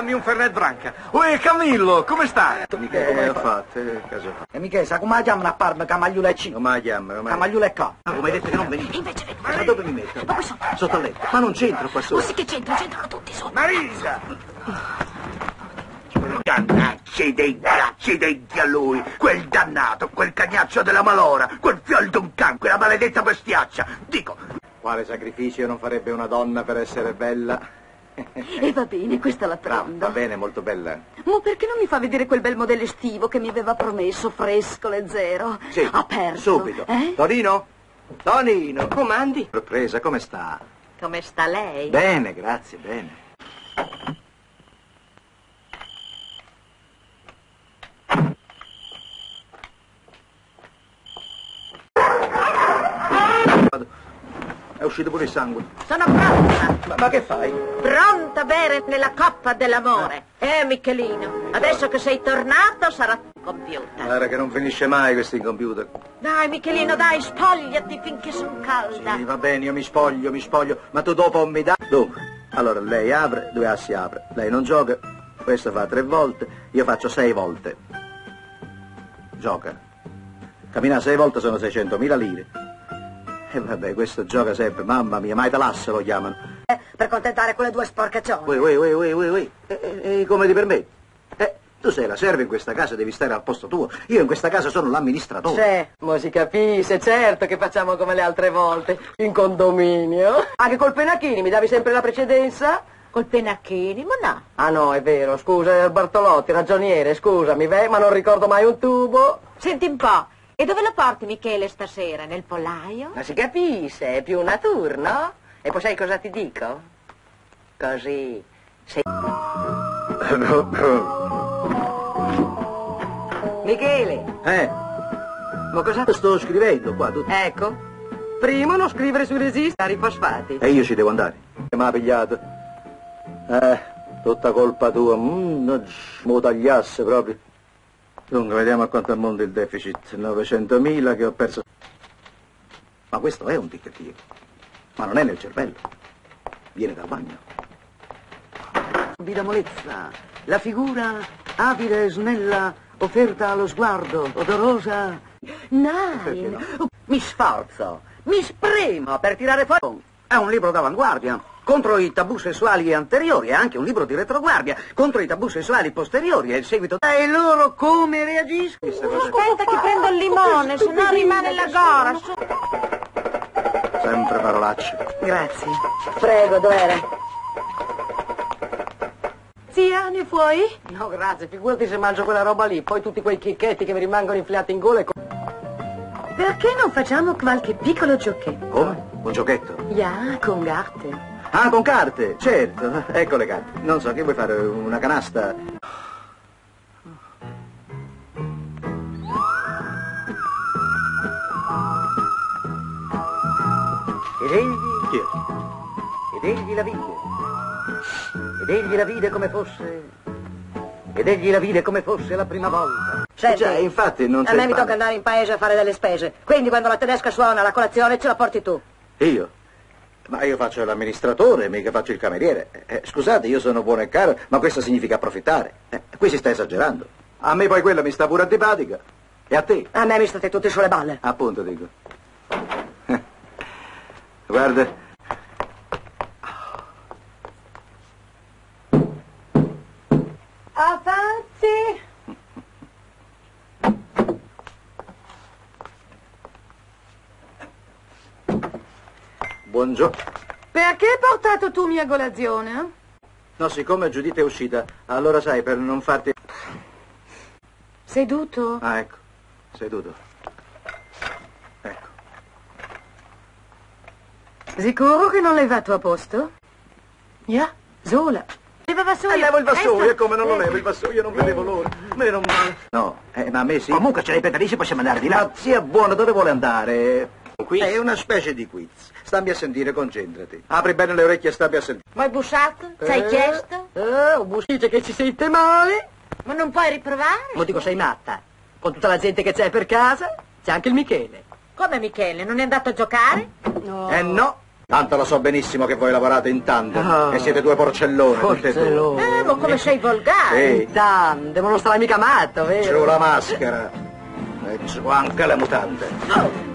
dammi un Fernet Branca. Uè, Camillo, come sta? Michele, come l'ha fatto? E Michele, sa come la chiamano a Parma, Camagliulo e C? Come la chiamano? Camagliulo e K. Ma come hai detto che non venivo? Invece vengo. Ma dove mi metto? Dove sono? Sotto a letto. Ma non c'entro qua sotto. Ma sì che c'entro, c'entrano tutti sotto. Marisa! Dannacci denti a lui, quel dannato, quel cagnaccio della malora, quel fiol d'un can, quella maledetta bestiaccia, dico. Quale sacrificio non farebbe una donna per essere bella? E va bene, questa la prendo. Va bene, molto bella. Ma perché non mi fa vedere quel bel modello estivo che mi aveva promesso, fresco, leggero? Sì, aperto. Subito. Eh? Tonino? Tonino! Comandi? Sorpresa, come sta? Come sta lei? Bene, grazie, bene. È uscito pure il sangue. Sono pronta. Ma che fai? Pronta a bere nella coppa dell'amore. Michelino, adesso che sei tornato sarà compiuta. Guarda che non finisce mai questo incompiuto. Dai, Michelino, dai, spogliati finché sono calda. Sì, va bene, io mi spoglio, ma tu dopo mi dai. Dunque, allora lei apre, due assi apre. Lei non gioca, questo fa 3 volte, io faccio 6 volte. Gioca. Cammina 6 volte sono 600.000 lire. E vabbè, questo gioca sempre, mamma mia, mai talasse lo chiamano. Per contentare quelle 2 sporcaccioni. Ui. Come ti permetti? Tu sei la serva in questa casa, devi stare al posto tuo. Io in questa casa sono l'amministratore. Sì, ma si capisce, certo che facciamo come le altre volte, in condominio. Anche col Pennacchini mi davi sempre la precedenza? Col Pennacchini, ma no. Ah no, è vero, scusa, Bartolotti, ragioniere, scusami, ma non ricordo mai un tubo. Senti un po'. E dove lo porti, Michele, stasera? Nel pollaio? Ma si capisce, è più una turno. E poi sai cosa ti dico? Così... sei... Michele! Ma cosa sto scrivendo qua? Tutto? Ecco, prima non scrivere sui resistari fosfati. E io ci devo andare. Ma ha pigliato. Tutta colpa tua. Mo tagliasse proprio. Dunque, vediamo a quanto ammonta il deficit. 900.000 che ho perso. Ma questo è un ticchettio. Ma non è nel cervello. Viene dal bagno. Subida molezza. La figura abile e snella, offerta allo sguardo, odorosa. No. Mi sforzo, mi spremo per tirare fuori. È un libro d'avanguardia. Contro i tabù sessuali anteriori, è anche un libro di retroguardia. Contro i tabù sessuali posteriori, è il seguito. E loro come reagiscono? Aspetta che prendo il limone, se no rimane la gola. Sempre parolacce. Grazie. Prego, dov'era? Zia, ne vuoi? No, grazie, figurati se mangio quella roba lì. Poi tutti quei chicchetti che mi rimangono infilati in gola e... Perché non facciamo qualche piccolo giochetto? Come? Un giochetto? Yeah, con carte. Ah, con carte, certo. Ecco le carte. Non so, che vuoi fare? Una canasta? Ed egli... Chi è? Ed egli la vide. Ed egli la vide come fosse... Ed egli la vide come fosse la prima volta. Senti, cioè, infatti non c'è... A me mi tocca andare in paese a fare delle spese. Quindi quando la tedesca suona la colazione ce la porti tu. Io? Ma io faccio l'amministratore, mica faccio il cameriere. Scusate, io sono buono e caro, ma questo significa approfittare. Qui si sta esagerando. A me poi quella mi sta pure antipatica. E a te? A me mi state tutti sulle balle. Appunto, dico. Guarda. Avanti. Buongiorno. Perché hai portato tu mia colazione? No, siccome Giuditta è uscita, allora sai, per non farti... Seduto? Ah, ecco, seduto. Ecco. Sicuro che non l'hai fatto apposta? Yeah, sola. Leva il vassoio. Levo il vassoio, come non lo levo il vassoio, non vedevo l'ora. Meno male. No, ma a me sì. Comunque ce l'hai pedalici, possiamo andare di là. Ma sia buono, dove vuole andare? Quiz? È una specie di quiz. Stammi a sentire, concentrati. Apri bene le orecchie e stammi a sentire. Ma hai bussato? Ci hai chiesto? Ho bussato che ci sente male. Ma non puoi riprovare? Ma dico, sei matta. Con tutta la gente che c'è per casa, c'è anche il Michele. Come Michele? Non è andato a giocare? No. Eh no. Tanto lo so benissimo che voi lavorate in tandem e siete due porcellone, tutte e due. Ma come sei volgare! Sì. In tandem, non lo sarà mica matto, vero? C'ho la maschera e c'ho anche le mutande. Oh.